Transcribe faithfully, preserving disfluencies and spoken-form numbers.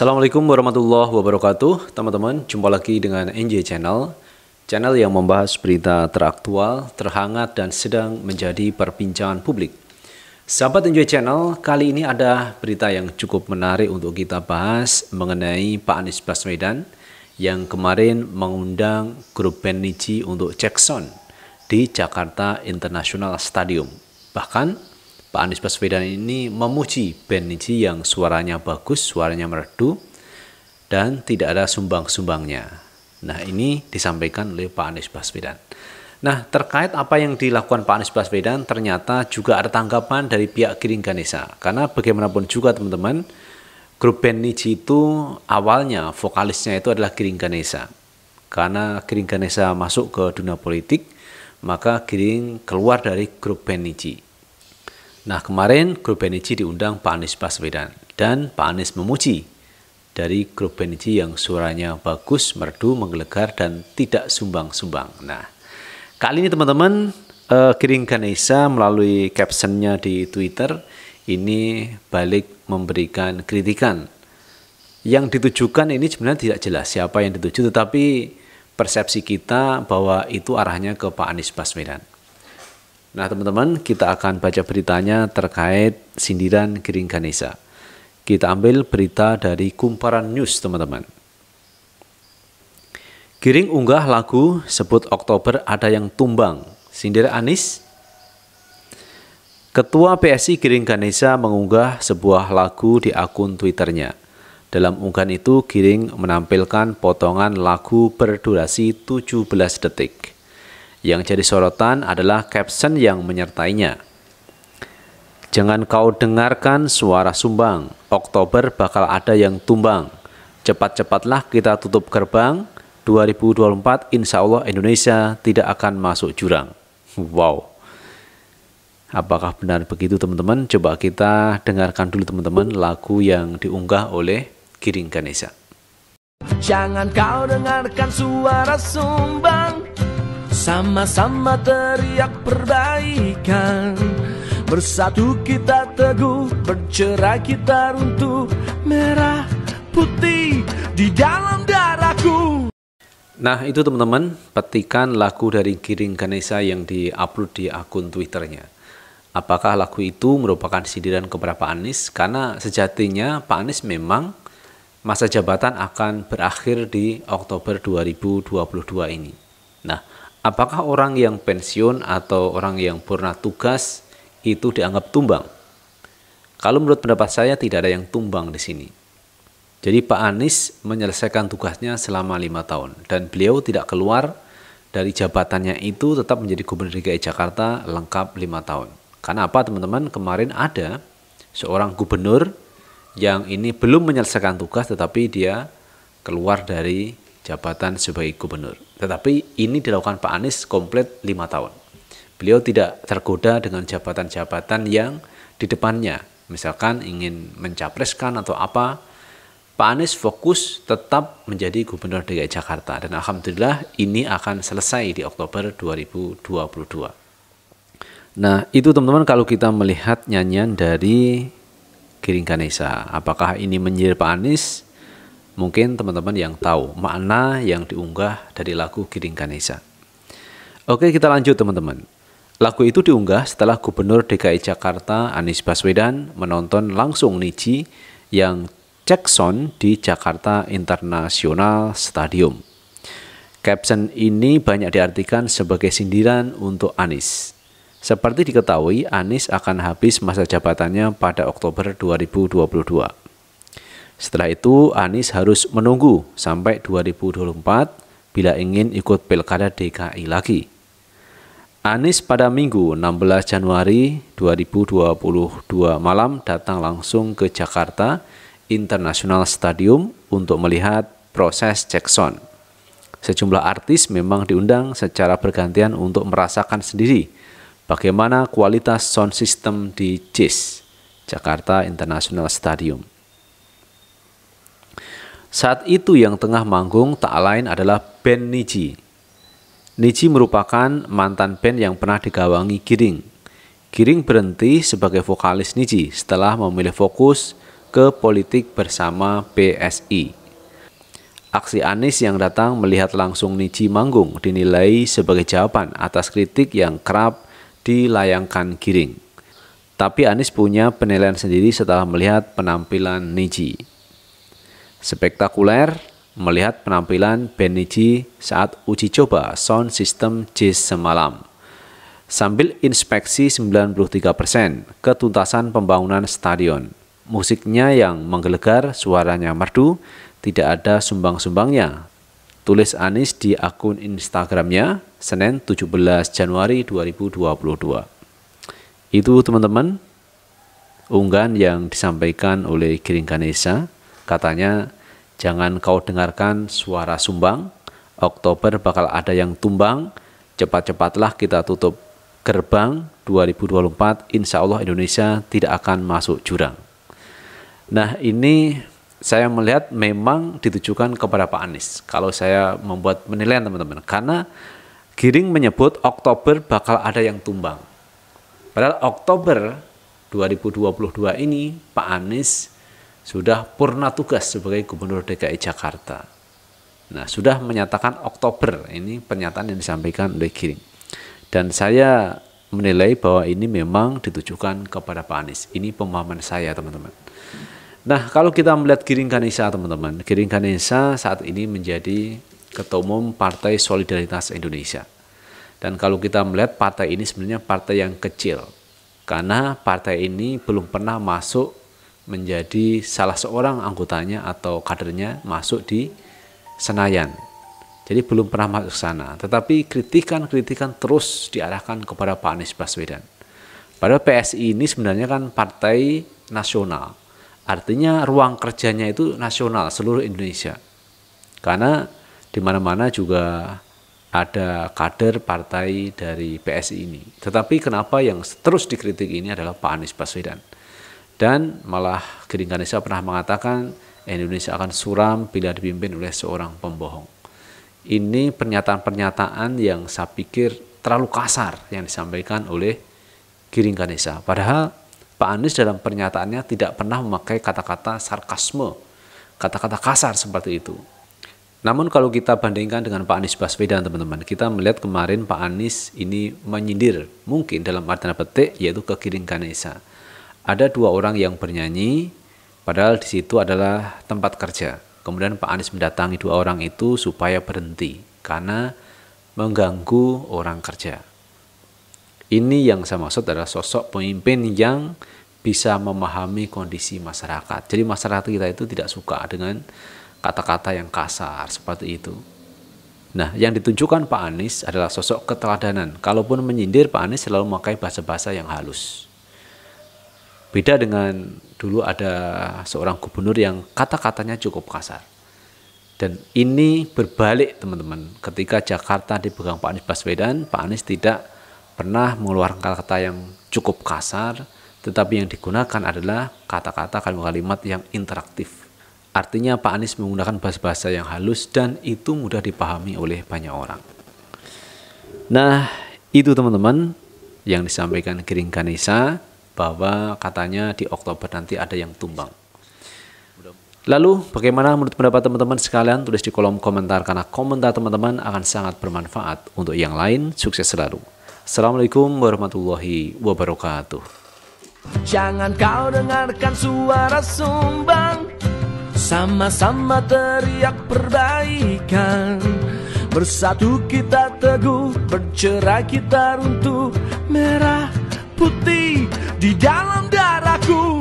Assalamualaikum warahmatullahi wabarakatuh. Teman-teman, jumpa lagi dengan N J Channel. Channel yang membahas berita teraktual, terhangat, dan sedang menjadi perbincangan publik. Sahabat N J Channel, kali ini ada berita yang cukup menarik untuk kita bahas mengenai Pak Anies Baswedan yang kemarin mengundang grup band Nidji untuk cek sound di Jakarta International Stadium. Bahkan Pak Anies Baswedan ini memuji band Nidji yang suaranya bagus, suaranya merdu, dan tidak ada sumbang-sumbangnya. Nah, ini disampaikan oleh Pak Anies Baswedan. Nah, terkait apa yang dilakukan Pak Anies Baswedan, ternyata juga ada tanggapan dari pihak Giring Ganesha. Karena bagaimanapun juga teman-teman, grup band Nidji itu awalnya vokalisnya itu adalah Giring Ganesha. Karena Giring Ganesha masuk ke dunia politik, maka Giring keluar dari grup band Nidji. Nah, kemarin grup band Nidji diundang Pak Anies Baswedan dan Pak Anies memuji dari grup band Nidji yang suaranya bagus, merdu, menggelegar, dan tidak sumbang-sumbang. Nah, kali ini teman-teman, eh, Giring Ganesha melalui captionnya di Twitter ini balik memberikan kritikan. Yang ditujukan ini sebenarnya tidak jelas siapa yang dituju, tetapi persepsi kita bahwa itu arahnya ke Pak Anies Baswedan. Nah teman-teman, kita akan baca beritanya terkait sindiran Giring Ganesha. Kita ambil berita dari Kumparan News teman-teman. Giring unggah lagu sebut Oktober ada yang tumbang, sindir Anies. Ketua P S I Giring Ganesha mengunggah sebuah lagu di akun Twitternya. Dalam unggahan itu Giring menampilkan potongan lagu berdurasi tujuh belas detik. Yang jadi sorotan adalah caption yang menyertainya. Jangan kau dengarkan suara sumbang, Oktober bakal ada yang tumbang. Cepat-cepatlah kita tutup gerbang, dua ribu dua puluh empat insya Allah Indonesia tidak akan masuk jurang. Wow. Apakah benar begitu teman-teman? Coba kita dengarkan dulu teman-teman lagu yang diunggah oleh Giring Ganesha. Jangan kau dengarkan suara sumbang, sama-sama teriak perbaikan. Bersatu kita teguh, bercerai kita runtuh. Merah putih di dalam darahku. Nah itu teman-teman, petikan lagu dari Giring Ganesha yang diupload di akun Twitternya. Apakah lagu itu merupakan sindiran kepada Pak Anies? Karena sejatinya Pak Anies memang masa jabatan akan berakhir di Oktober dua ribu dua puluh dua ini. Nah, apakah orang yang pensiun atau orang yang purna tugas itu dianggap tumbang? Kalau menurut pendapat saya tidak ada yang tumbang di sini. Jadi Pak Anies menyelesaikan tugasnya selama lima tahun dan beliau tidak keluar dari jabatannya itu, tetap menjadi Gubernur D K I Jakarta lengkap lima tahun. Karena apa teman-teman? Kemarin ada seorang gubernur yang ini belum menyelesaikan tugas tetapi dia keluar dari jabatan sebagai gubernur. Tetapi ini dilakukan Pak Anies komplit lima tahun. Beliau tidak tergoda dengan jabatan-jabatan yang di depannya. Misalkan ingin mencapreskan atau apa, Pak Anies fokus tetap menjadi Gubernur D K I Jakarta. Dan alhamdulillah ini akan selesai di Oktober dua ribu dua puluh dua. Nah itu teman-teman kalau kita melihat nyanyian dari Giring Ganesha. Apakah ini menyindir Pak Anies? Mungkin teman-teman yang tahu makna yang diunggah dari lagu Giring Ganesha. Oke, kita lanjut teman-teman. Lagu itu diunggah setelah Gubernur D K I Jakarta Anies Baswedan menonton langsung Nidji yang cek sound di Jakarta International Stadium. Caption ini banyak diartikan sebagai sindiran untuk Anies. Seperti diketahui, Anies akan habis masa jabatannya pada Oktober dua ribu dua puluh dua. Setelah itu Anies harus menunggu sampai dua ribu dua puluh empat bila ingin ikut pilkada D K I lagi. Anies pada Minggu enam belas Januari dua ribu dua puluh dua malam datang langsung ke Jakarta International Stadium untuk melihat proses cek sound. Sejumlah artis memang diundang secara bergantian untuk merasakan sendiri bagaimana kualitas sound system di J I S, Jakarta International Stadium. Saat itu yang tengah manggung tak lain adalah band Nidji. Nidji merupakan mantan band yang pernah digawangi Giring. Giring berhenti sebagai vokalis Nidji setelah memilih fokus ke politik bersama P S I. Aksi Anies yang datang melihat langsung Nidji manggung dinilai sebagai jawaban atas kritik yang kerap dilayangkan Giring. Tapi Anies punya penilaian sendiri setelah melihat penampilan Nidji. Spektakuler melihat penampilan band Nidji saat uji coba sound system jazz semalam, sambil inspeksi sembilan puluh tiga persen ketuntasan pembangunan stadion. Musiknya yang menggelegar, suaranya merdu, tidak ada sumbang-sumbangnya, tulis Anies di akun Instagramnya Senin tujuh belas Januari dua ribu dua puluh dua. Itu teman-teman, unggahan yang disampaikan oleh Giring Ganesha. Katanya, jangan kau dengarkan suara sumbang, Oktober bakal ada yang tumbang, cepat-cepatlah kita tutup gerbang dua ribu dua puluh empat, insya Allah Indonesia tidak akan masuk jurang. Nah, ini saya melihat memang ditujukan kepada Pak Anies kalau saya membuat penilaian, teman-teman, karena Giring menyebut Oktober bakal ada yang tumbang, padahal Oktober dua ribu dua puluh dua ini Pak Anies sudah purna tugas sebagai Gubernur D K I Jakarta. Nah, sudah menyatakan Oktober, ini pernyataan yang disampaikan oleh Giring, dan saya menilai bahwa ini memang ditujukan kepada Pak Anies. Ini pemahaman saya, teman-teman. Nah, kalau kita melihat Giring Ganesha, teman-teman, Giring Ganesha saat ini menjadi Ketua Umum Partai Solidaritas Indonesia. Dan kalau kita melihat partai ini sebenarnya partai yang kecil, karena partai ini belum pernah masuk menjadi salah seorang anggotanya atau kadernya masuk di Senayan. Jadi belum pernah masuk sana, tetapi kritikan-kritikan terus diarahkan kepada Pak Anies Baswedan. Padahal P S I ini sebenarnya kan partai nasional, artinya ruang kerjanya itu nasional seluruh Indonesia. Karena di mana-mana juga ada kader partai dari P S I ini. Tetapi kenapa yang terus dikritik ini adalah Pak Anies Baswedan. Dan malah Giring Ganesha pernah mengatakan Indonesia akan suram bila dipimpin oleh seorang pembohong. Ini pernyataan-pernyataan yang saya pikir terlalu kasar yang disampaikan oleh Giring Ganesha. Padahal Pak Anies dalam pernyataannya tidak pernah memakai kata-kata sarkasme, kata-kata kasar seperti itu. Namun kalau kita bandingkan dengan Pak Anies Baswedan, teman-teman, kita melihat kemarin Pak Anies ini menyindir, mungkin dalam artian petik, yaitu ke Giring Ganesha. Ada dua orang yang bernyanyi, padahal di situ adalah tempat kerja. Kemudian Pak Anies mendatangi dua orang itu supaya berhenti karena mengganggu orang kerja. Ini yang saya maksud adalah sosok pemimpin yang bisa memahami kondisi masyarakat. Jadi masyarakat kita itu tidak suka dengan kata-kata yang kasar seperti itu. Nah, yang ditunjukkan Pak Anies adalah sosok keteladanan. Kalaupun menyindir, Pak Anies selalu memakai bahasa-bahasa yang halus. Beda dengan dulu ada seorang gubernur yang kata-katanya cukup kasar. Dan ini berbalik, teman-teman. Ketika Jakarta dipegang Pak Anies Baswedan, Pak Anies tidak pernah mengeluarkan kata-kata yang cukup kasar, tetapi yang digunakan adalah kata-kata kalimat-kalimat yang interaktif. Artinya Pak Anies menggunakan bahasa-bahasa yang halus dan itu mudah dipahami oleh banyak orang. Nah, itu teman-teman yang disampaikan Giring Ganesha, bahwa katanya di Oktober nanti ada yang tumbang. Lalu bagaimana menurut pendapat teman-teman sekalian? Tulis di kolom komentar, karena komentar teman-teman akan sangat bermanfaat untuk yang lain. Sukses selalu. Assalamualaikum warahmatullahi wabarakatuh. Jangan kau dengarkan suara sumbang, sama-sama teriak perbaikan. Bersatu kita teguh, bercerai kita runtuh, merah putih di dalam darahku.